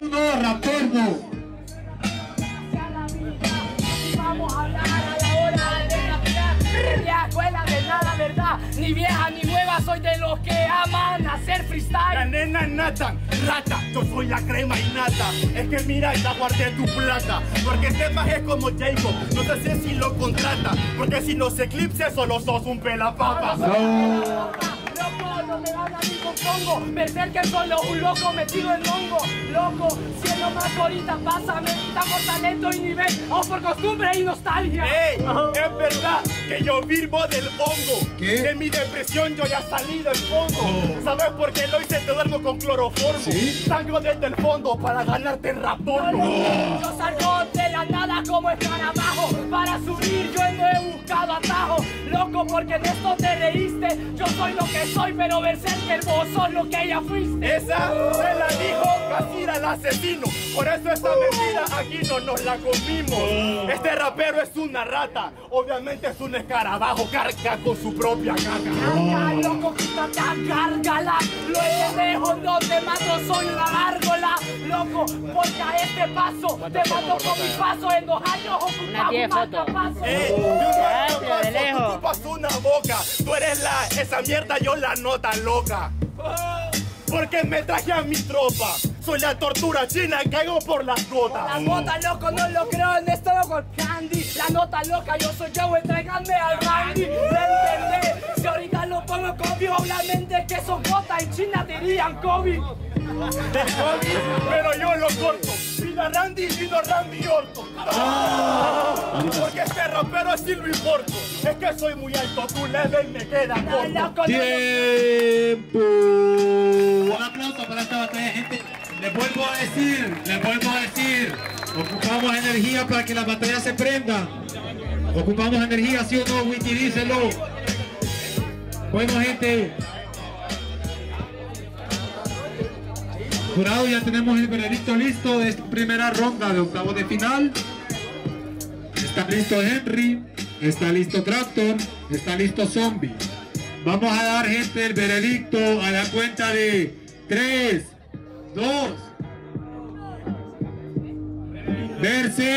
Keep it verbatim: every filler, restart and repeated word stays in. No, Raptorno. Vamos a hablar a la hora de la verdad. La escuela de nada, verdad. Ni vieja ni nueva, soy de los que aman hacer freestyle. La nena nata, rata, yo soy la crema innata. Es que mira, ya guardé tu plata. Porque sepas es como Jacob, no te sé si lo contrata. Porque si los eclipses solo sos un pelapapa. No. No me van a mí con Congo, pensar que solo un loco metido en hongo. Loco, cielo más ahorita, pásame. Estamos talento y nivel, o por costumbre y nostalgia. Ey, es verdad que yo vivo del hongo. ¿Qué? De mi depresión yo ya salí del fondo. Oh. ¿Sabes por qué lo hice? Te duermo con cloroformo. ¿Sí? Salgo desde el fondo para ganarte el Raptorno. Oh. Yo salgo de la nada como escarabajo. Para subir yo no he buscado atajo. Loco, porque en esto te reíste. Yo soy lo que soy, pero Berserker, vos sos lo que ella fuiste. Esa se la dijo Casira el asesino. Por eso esta mentira aquí no nos la comimos. Este rapero es una rata. Obviamente es un escarabajo. Carga con su propia caca. Carga, loco, quítate, cárgala. Lo lejos no te mato, soy una gárgola. Loco, porque a este paso te mato con mi paso. En dos años ocupamos un matapaso. Eh, de lejos. Tú ocupas una boca. Tú eres la, esa mierda, yo la nota loca, porque me traje a mi tropa. Soy la tortura china, caigo por las gotas. La nota loco, no lo creo, en esto loco Candy. La nota loca, yo soy yo, entregame al Randy. ¿Me entendés? Si ahorita lo pongo Kobe, obviamente que son gotas. En China dirían Kobe. De Kobe, pero yo lo corto. Vino Randy, vino Randy Orton. Porque este rapero sí lo importo. Es que soy muy alto, tu level me queda corto. ¡Tiempo! Un aplauso para esta batalla, gente. Les vuelvo a decir, les vuelvo a decir, ocupamos energía para que las batallas se prendan. Ocupamos energía, ¿sí o no, Wiki? Díselo. Bueno, gente. Jurado, ya tenemos el veredicto listo de esta primera ronda de octavos de final. Está listo Henry, está listo Tractor, está listo Zombie. Vamos a dar, gente, el veredicto a la cuenta de tres, dos. Verse.